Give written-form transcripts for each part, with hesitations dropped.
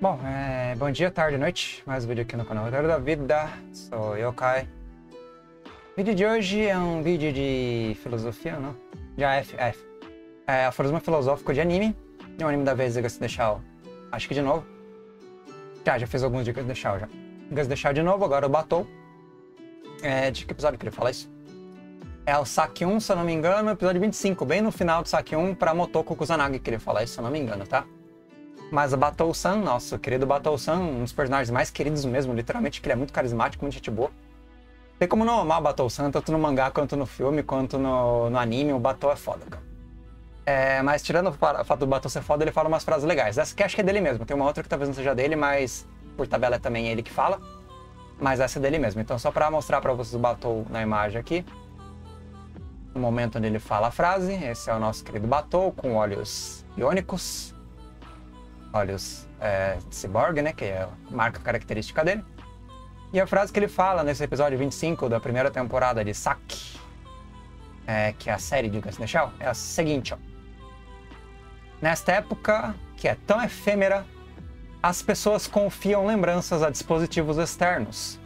Bom, bom dia, tarde e noite. Mais um vídeo aqui no canal Roteiro da Vida. Sou Yokai. O vídeo de hoje é um vídeo de filosofia, não? De AF. É aforismo filosófico de anime. É um anime da vez, Ghost in the Shell. Acho que de novo. Já fiz alguns de Ghost in the Shell, já. Ghost in the Shell de novo, agora o Batou. De que episódio eu queria falar isso? É o Saki 1, se eu não me engano, episódio 25, bem no final do Saki 1 pra Motoko Kusanagi, queria falar isso, se eu não me engano, tá? Mas a Batou-san, nosso querido Batou-san, um dos personagens mais queridos mesmo, literalmente, que ele é muito carismático, muito gente boa. Tem como não amar a Batou-san, tanto no mangá, quanto no filme, quanto no anime, o Batou é foda, cara. Mas tirando o fato do Batou ser foda, ele fala umas frases legais. Essa que acho que é dele mesmo, tem uma outra que talvez não seja dele, mas por tabela também é ele que fala. Mas essa é dele mesmo, então só pra mostrar pra vocês o Batou na imagem aqui. No momento onde ele fala a frase, esse é o nosso querido Batou, com olhos iônicos, olhos de ciborgue, né, que é a marca característica dele. E a frase que ele fala nesse episódio 25 da primeira temporada de Saki, que é a série de Ghost in the Shell, é a seguinte, ó. Nesta época, que é tão efêmera, as pessoas confiam lembranças a dispositivos externos,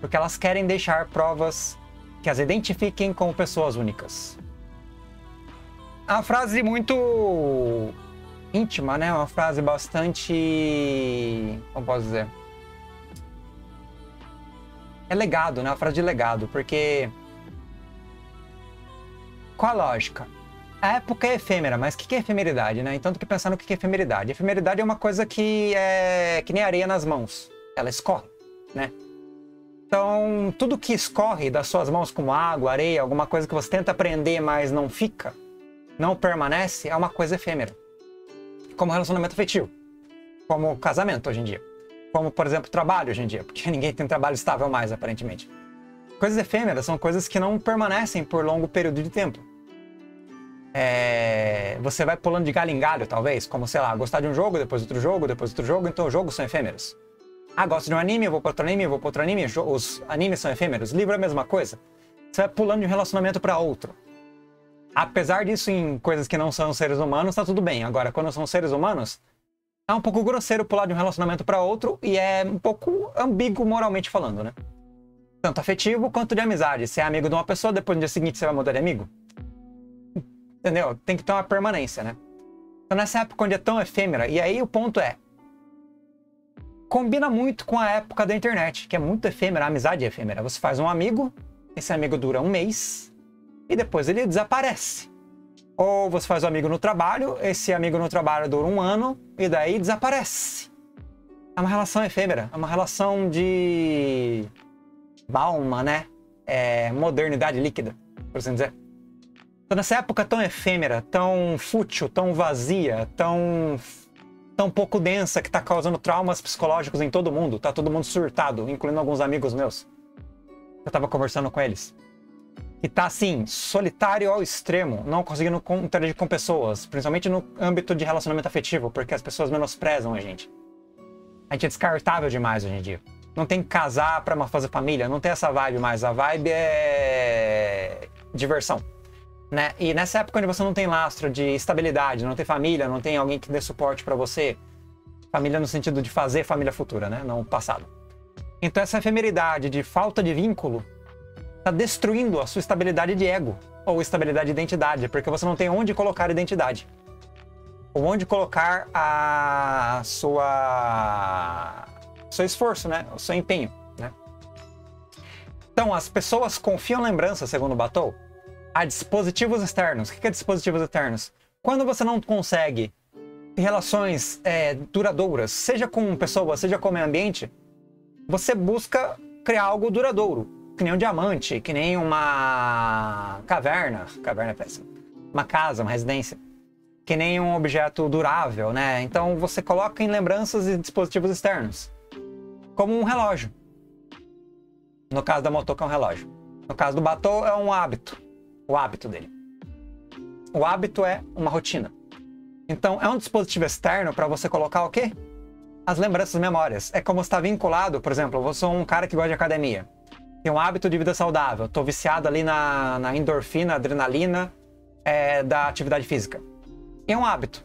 porque elas querem deixar provas que as identifiquem como pessoas únicas. É uma frase muito íntima, né? Uma frase bastante... como posso dizer? É legado, né? Uma frase de legado, porque... qual a lógica? A época é efêmera, mas o que é efemeridade, né? Então tem que pensar no que é efemeridade. Efemeridade é uma coisa que é que nem areia nas mãos. Ela escorre, né? Então, tudo que escorre das suas mãos como água, areia, alguma coisa que você tenta prender, mas não fica, não permanece, é uma coisa efêmera. Como relacionamento afetivo, como casamento hoje em dia, como, por exemplo, trabalho hoje em dia, porque ninguém tem trabalho estável mais, aparentemente. Coisas efêmeras são coisas que não permanecem por longo período de tempo. Você vai pulando de galho em galho, talvez, como, sei lá, gostar de um jogo, depois outro jogo, então os jogos são efêmeros. Ah, gosto de um anime, vou para outro anime, os animes são efêmeros, livro é a mesma coisa. Você vai pulando de um relacionamento para outro. Apesar disso, em coisas que não são seres humanos, tá tudo bem. Agora, quando são seres humanos, é um pouco grosseiro pular de um relacionamento para outro e é um pouco ambíguo moralmente falando, né? Tanto afetivo quanto de amizade. Você é amigo de uma pessoa, depois no dia seguinte você vai mudar de amigo. Entendeu? Tem que ter uma permanência, né? Então, nessa época onde é tão efêmera, e aí o ponto é... combina muito com a época da internet, que é muito efêmera, a amizade é efêmera. Você faz um amigo, esse amigo dura um mês, e depois ele desaparece. Ou você faz um amigo no trabalho, esse amigo no trabalho dura um ano, e daí desaparece. É uma relação efêmera, é uma relação de... balma, né? Modernidade líquida, por assim dizer. Então, nessa época tão efêmera, tão fútil, tão vazia, tão pouco densa que tá causando traumas psicológicos em todo mundo. Tá todo mundo surtado, incluindo alguns amigos meus. Eu tava conversando com eles. E tá assim, solitário ao extremo, não conseguindo interagir com pessoas, principalmente no âmbito de relacionamento afetivo, porque as pessoas menosprezam a gente. A gente é descartável demais hoje em dia. Não tem que casar pra fazer família, não tem essa vibe mais. A vibe é... diversão. Né? E nessa época onde você não tem lastro de estabilidade, não tem família, não tem alguém que dê suporte pra você, família no sentido de fazer família futura, né? Não passado. Então essa efemeridade de falta de vínculo tá destruindo a sua estabilidade de ego, ou estabilidade de identidade, porque você não tem onde colocar a identidade, ou onde colocar a sua... seu esforço, né? O seu empenho, né? Então as pessoas confiam lembranças, segundo Batou, a dispositivos externos. O que é dispositivos externos? Quando você não consegue relações duradouras, seja com pessoas, seja com o meio ambiente, você busca criar algo duradouro. Que nem um diamante, que nem uma caverna. Caverna é péssimo. Uma casa, uma residência. Que nem um objeto durável, né? Então você coloca em lembranças e dispositivos externos. Como um relógio. No caso da Motoko é um relógio. No caso do Batou é um hábito. O hábito dele. O hábito é uma rotina. Então, é um dispositivo externo para você colocar o quê? As lembranças e memórias. É como está vinculado, por exemplo, eu sou um cara que gosta de academia. Tenho um hábito de vida saudável. Estou viciado ali na endorfina, adrenalina da atividade física. É um hábito.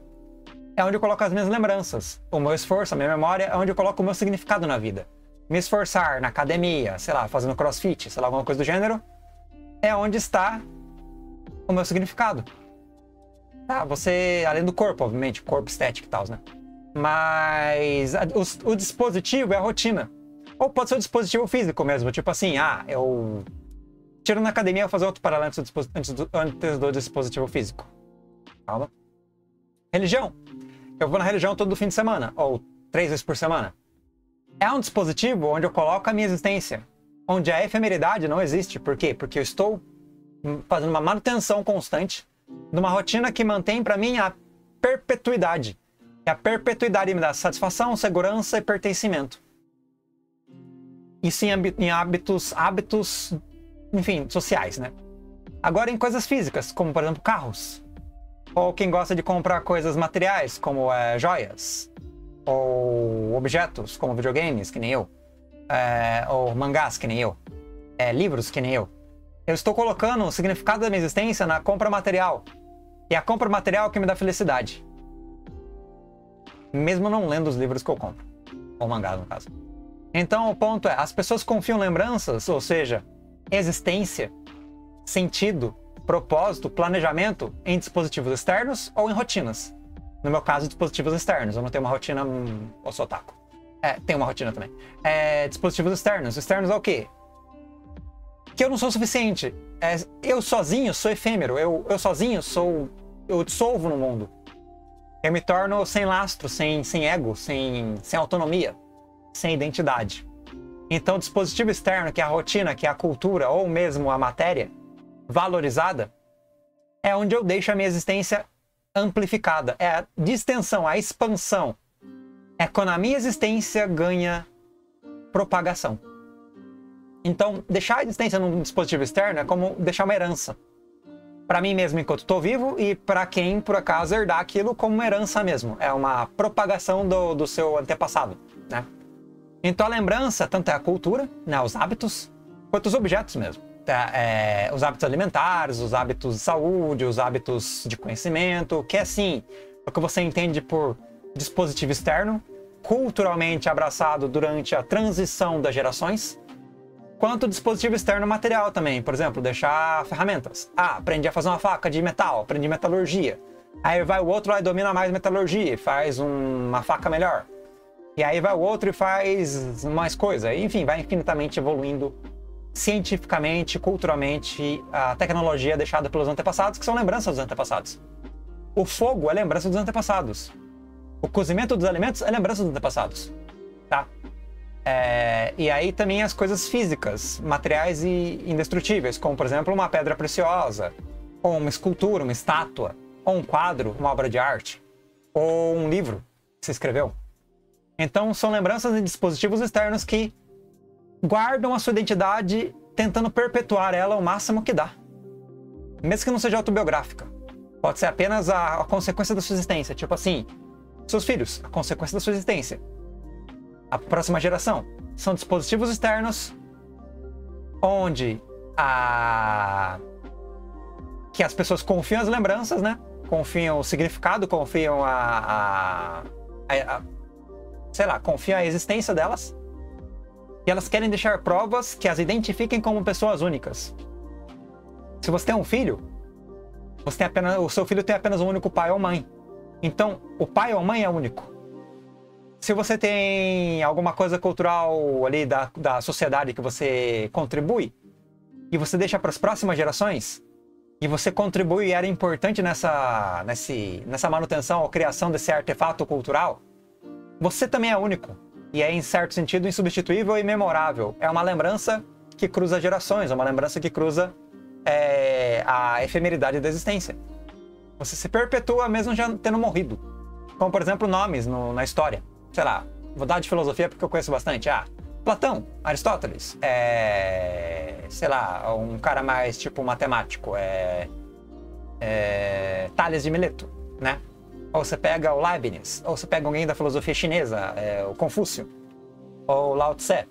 é onde eu coloco as minhas lembranças, o meu esforço, a minha memória, é onde eu coloco o meu significado na vida. Me esforçar na academia, sei lá, fazendo crossfit, sei lá, alguma coisa do gênero, é onde está o meu significado. Tá, você, além do corpo, obviamente, corpo estético e tal, né? Mas o dispositivo é a rotina. Ou pode ser o dispositivo físico mesmo, tipo assim, ah, eu tiro na academia e vou fazer outro paralelo antes do dispositivo físico. Calma. Religião. Eu vou na religião todo fim de semana, ou 3 vezes por semana. É um dispositivo onde eu coloco a minha existência, onde a efemeridade não existe. Por quê? Porque eu estou fazendo uma manutenção constante de uma rotina que mantém para mim a perpetuidade. E a perpetuidade me dá satisfação, segurança e pertencimento. Isso em hábitos, enfim, sociais, né? Agora em coisas físicas, como por exemplo carros. Ou quem gosta de comprar coisas materiais, como joias. Ou objetos, como videogames, que nem eu. Ou mangás, que nem eu. Livros, que nem eu. Eu estou colocando o significado da minha existência na compra material. E a compra material que me dá felicidade. Mesmo não lendo os livros que eu compro. Ou mangás, no caso. Então, o ponto é, as pessoas confiam lembranças, ou seja, existência, sentido, propósito, planejamento, em dispositivos externos ou em rotinas. No meu caso, dispositivos externos. Eu não tenho uma rotina... eu sou otaku. Tem uma rotina também. Dispositivos externos. Externos é o quê? Que eu não sou suficiente. Eu sozinho sou efêmero. Eu sozinho sou... eu dissolvo no mundo. Eu me torno sem lastro, sem ego, sem autonomia, sem identidade. Então, dispositivo externo, que é a rotina, que é a cultura, ou mesmo a matéria valorizada, é onde eu deixo a minha existência amplificada, é a distensão, a expansão. É quando a minha existência ganha propagação. Então, deixar a existência num dispositivo externo é como deixar uma herança. Para mim mesmo enquanto estou vivo e para quem, por acaso, herdar aquilo como uma herança mesmo. É uma propagação do seu antepassado, né? Então a lembrança, tanto é a cultura, né, os hábitos, quanto os objetos mesmo. Os hábitos alimentares, os hábitos de saúde, os hábitos de conhecimento, que é assim, o que você entende por dispositivo externo, culturalmente abraçado durante a transição das gerações, quanto dispositivo externo material também, por exemplo, deixar ferramentas. Ah, aprendi a fazer uma faca de metal, aprendi metalurgia. Aí vai o outro lá e domina mais metalurgia, faz uma faca melhor. E aí vai o outro e faz mais coisa. Enfim, vai infinitamente evoluindo cientificamente, culturalmente, a tecnologia deixada pelos antepassados, que são lembranças dos antepassados. O fogo é lembrança dos antepassados. O cozimento dos alimentos é lembrança dos antepassados. Tá? E aí também as coisas físicas, materiais e indestrutíveis, como por exemplo uma pedra preciosa, ou uma escultura, uma estátua, ou um quadro, uma obra de arte, ou um livro que se escreveu. Então são lembranças de dispositivos externos que guardam a sua identidade, tentando perpetuar ela o máximo que dá. Mesmo que não seja autobiográfica. Pode ser apenas a consequência da sua existência. Tipo assim, seus filhos, a consequência da sua existência. A próxima geração. São dispositivos externos onde que as pessoas confiam as lembranças, né? Confiam o significado, confiam sei lá, confiam a existência delas. E elas querem deixar provas que as identifiquem como pessoas únicas. Se você tem um filho, o seu filho tem apenas um único pai ou mãe. Então, o pai ou mãe é único. Se você tem alguma coisa cultural ali da sociedade que você contribui, e você deixa para as próximas gerações, e você contribui e era importante nessa manutenção ou criação desse artefato cultural, você também é único. E é, em certo sentido, insubstituível e memorável. É uma lembrança que cruza gerações, é uma lembrança que cruza a efemeridade da existência. Você se perpetua mesmo já tendo morrido. Como, por exemplo, nomes na história. Sei lá, vou dar de filosofia porque eu conheço bastante. Ah, Platão, Aristóteles, sei lá, um cara mais tipo matemático, Thales de Mileto, né? Ou você pega o Leibniz, ou você pega alguém da filosofia chinesa, o Confúcio, ou o Lao Tse,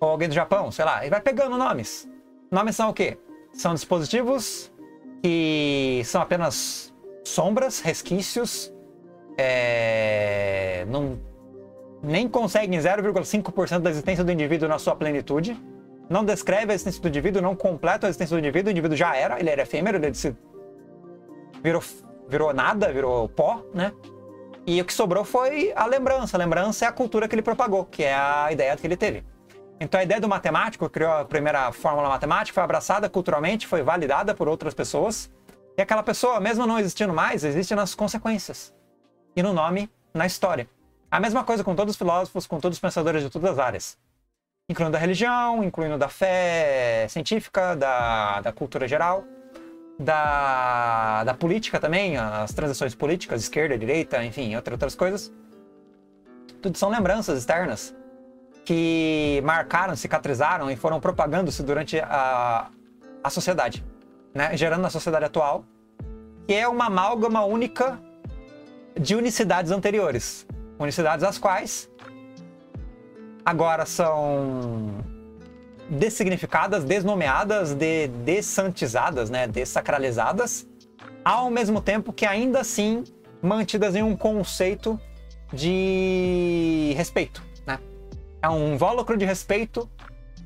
ou alguém do Japão, sei lá, e vai pegando nomes. Nomes são o quê? São dispositivos que são apenas sombras, resquícios nem conseguem 0,5% da existência do indivíduo na sua plenitude, não descreve a existência do indivíduo, não completa a existência do indivíduo, o indivíduo já era, ele era efêmero, ele se virou nada, virou pó, né? E o que sobrou foi a lembrança. A lembrança é a cultura que ele propagou, que é a ideia que ele teve. Então a ideia do matemático, criou a primeira fórmula matemática, foi abraçada culturalmente, foi validada por outras pessoas, e aquela pessoa, mesmo não existindo mais, existe nas consequências. E no nome, na história. A mesma coisa com todos os filósofos, com todos os pensadores de todas as áreas. Incluindo da religião, incluindo da fé científica, da cultura geral, da política também, as transições políticas, esquerda, direita, enfim, outras coisas. Tudo são lembranças externas que marcaram, cicatrizaram e foram propagando-se durante a sociedade, né? Gerando na sociedade atual, que é uma amálgama única de unicidades anteriores. Unicidades as quais agora são dessignificadas, desnomeadas, dessantizadas, né? Dessacralizadas, ao mesmo tempo que ainda assim mantidas em um conceito de respeito, né? É um invólucro de respeito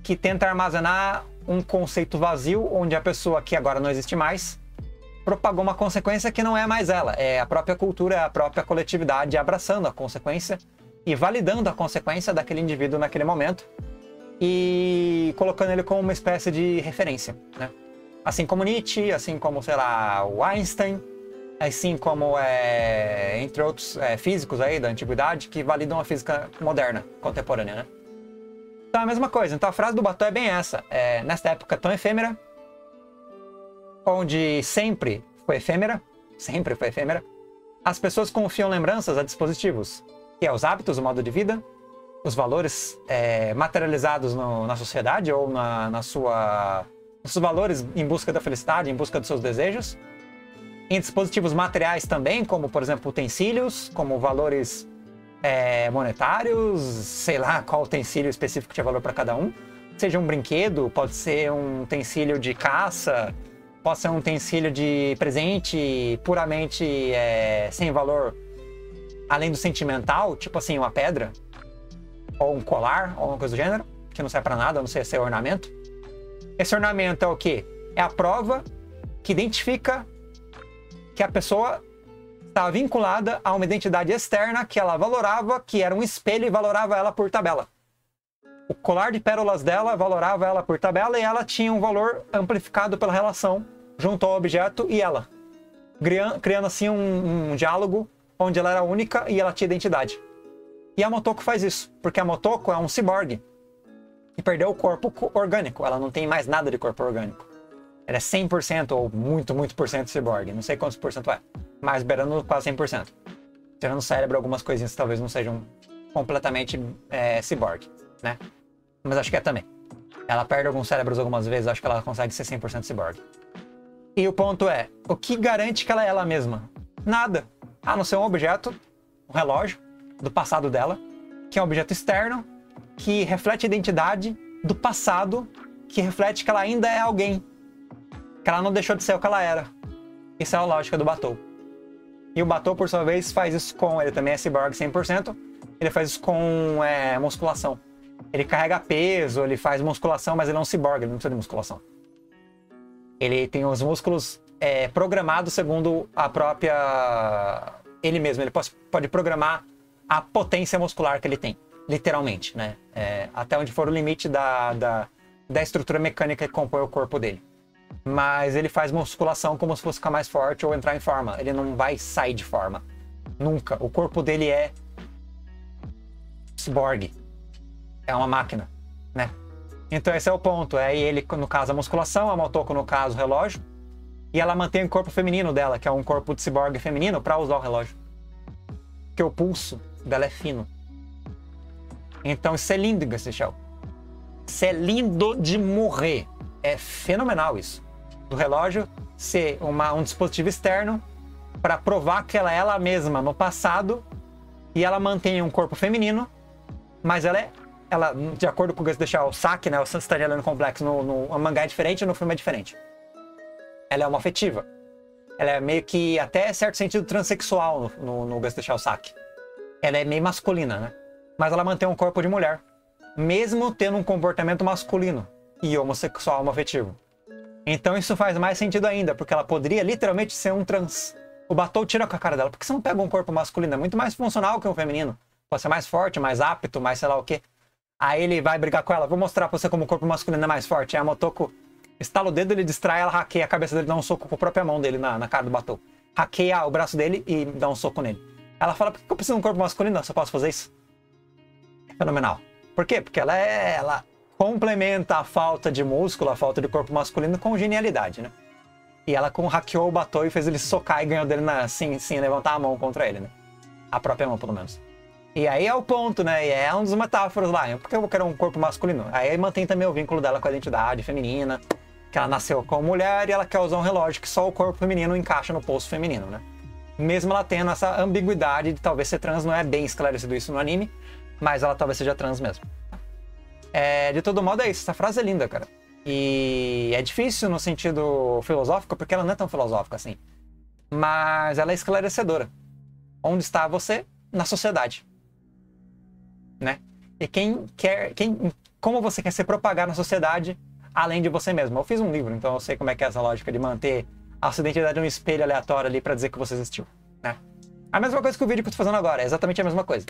que tenta armazenar um conceito vazio onde a pessoa que agora não existe mais propagou uma consequência que não é mais ela, é a própria cultura, a própria coletividade abraçando a consequência e validando a consequência daquele indivíduo naquele momento e colocando ele como uma espécie de referência, né? Assim como Nietzsche, assim como, sei lá, o Einstein, assim como, entre outros físicos aí da antiguidade que validam a física moderna, contemporânea, né? Então é a mesma coisa. Então a frase do Batou é bem essa. Nesta época tão efêmera, onde sempre foi efêmera, as pessoas confiam lembranças a dispositivos, que é os hábitos, o modo de vida, os valores materializados na sociedade ou nos seus valores em busca da felicidade, em busca dos seus desejos, em dispositivos materiais também, como, por exemplo, utensílios, como valores monetários, sei lá qual utensílio específico tinha valor para cada um, seja um brinquedo, pode ser um utensílio de caça, pode ser um utensílio de presente puramente sem valor, além do sentimental, tipo assim, uma pedra, ou um colar, ou alguma coisa do gênero, que não serve pra nada, a não ser ser ornamento. Esse ornamento é o quê? É a prova que identifica que a pessoa está vinculada a uma identidade externa que ela valorava, que era um espelho e valorava ela por tabela. O colar de pérolas dela valorava ela por tabela e ela tinha um valor amplificado pela relação junto ao objeto e ela, criando assim um diálogo onde ela era única e ela tinha identidade. E a Motoko faz isso, porque a Motoko é um ciborgue que perdeu o corpo orgânico, ela não tem mais nada de corpo orgânico. Ela é 100% ou muito, muito por cento ciborgue, não sei quantos por cento é, mas beirando quase 100%. Tirando o cérebro, algumas coisinhas talvez não sejam completamente ciborgue, né? Mas acho que é também. Ela perde alguns cérebros algumas vezes, acho que ela consegue ser 100% ciborgue. E o ponto é, o que garante que ela é ela mesma? Nada. A não ser um objeto, um relógio, do passado dela, que é um objeto externo, que reflete a identidade do passado, que reflete que ela ainda é alguém. Que ela não deixou de ser o que ela era. Isso é a lógica do Batou. E o Batou, por sua vez, faz isso com... Ele também é ciborgue 100%. Ele faz isso com musculação. Ele carrega peso, ele faz musculação, mas ele é um ciborgue, ele não precisa de musculação. Ele tem os músculos programados segundo a própria... Ele mesmo, ele pode programar a potência muscular que ele tem, literalmente, né? Até onde for o limite da estrutura mecânica que compõe o corpo dele. Mas ele faz musculação como se fosse ficar mais forte ou entrar em forma. Ele não vai sair de forma. Nunca. O corpo dele é... ciborgue. É uma máquina, né? Então esse é o ponto. Ele, no caso, a musculação, a Motoko, no caso, o relógio. E ela mantém o corpo feminino dela, que é um corpo de ciborgue feminino, pra usar o relógio. Porque o pulso dela é fino. Então isso é lindo, Ghost in the Shell. Isso é lindo de morrer. É fenomenal isso. Do relógio ser um dispositivo externo pra provar que ela é ela mesma no passado. E ela mantém um corpo feminino, mas ela é... Ela, de acordo com o Ghost in the Shell, o Saki, né? O Stand Alone Complex, no mangá é diferente e no filme é diferente. Ela é uma afetiva. Ela é meio que, até certo sentido, transexual no Ghost in the Shell Saki. Ela é meio masculina, né? Mas ela mantém um corpo de mulher, mesmo tendo um comportamento masculino e homossexual homoafetivo. Então isso faz mais sentido ainda, porque ela poderia literalmente ser um trans. O Batou tira com a cara dela. Por que você não pega um corpo masculino? É muito mais funcional que um feminino. Pode ser mais forte, mais apto, mais sei lá o quê. Aí ele vai brigar com ela. Vou mostrar pra você como o corpo masculino é mais forte. Aí a Motoko estala o dedo, ele distrai, ela hackeia a cabeça dele, dá um soco com a própria mão dele na cara do Batou. Hackeia o braço dele e dá um soco nele. Ela fala, por que eu preciso de um corpo masculino? Eu só posso fazer isso. É fenomenal. Por quê? Porque ela complementa a falta de músculo, a falta de corpo masculino com genialidade, né? E ela hackeou o Batou e fez ele socar e ganhou dele sem levantar a mão contra ele, né? A própria mão, pelo menos. E aí é o ponto, né? E é um dos metáforos lá. Por que eu quero um corpo masculino? Aí mantém também o vínculo dela com a identidade feminina, que ela nasceu como mulher e ela quer usar um relógio que só o corpo feminino encaixa no pulso feminino, né? Mesmo ela tendo essa ambiguidade de talvez ser trans, não é bem esclarecido isso no anime, mas ela talvez seja trans mesmo. É, de todo modo é isso, essa frase é linda, cara. E é difícil no sentido filosófico, porque ela não é tão filosófica assim. Mas ela é esclarecedora. Onde está você? Na sociedade. Né? E como você quer se propagar na sociedade, além de você mesmo. Eu fiz um livro, então eu sei como é que é essa lógica de manter a sua identidade num espelho aleatório ali pra dizer que você existiu, né? A mesma coisa que o vídeo que eu tô fazendo agora, é exatamente a mesma coisa.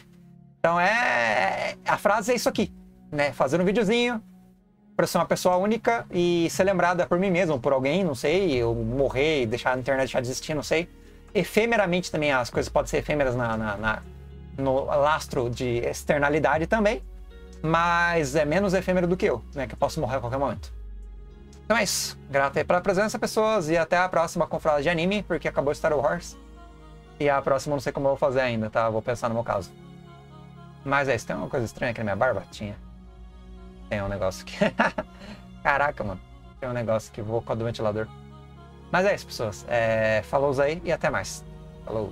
Então a frase é isso aqui, né? Fazer um videozinho pra ser uma pessoa única e ser lembrada por mim mesmo, por alguém, não sei, eu morrer e deixar a internet deixar de existir, não sei. Efemeramente também, as coisas podem ser efêmeras no lastro de externalidade também, mas é menos efêmero do que eu, né? Que eu posso morrer a qualquer momento. Então é isso. Grato aí pela presença, pessoas, e até a próxima com frase de anime, porque acabou Star Wars. E a próxima eu não sei como eu vou fazer ainda, tá? Vou pensar no meu caso. Mas é isso. Tem uma coisa estranha aqui na minha barba? Tinha. Tem um negócio aqui. Caraca, mano. Tem um negócio que vou com o ventilador. Mas é isso, pessoas. Falou aí e até mais. Falou.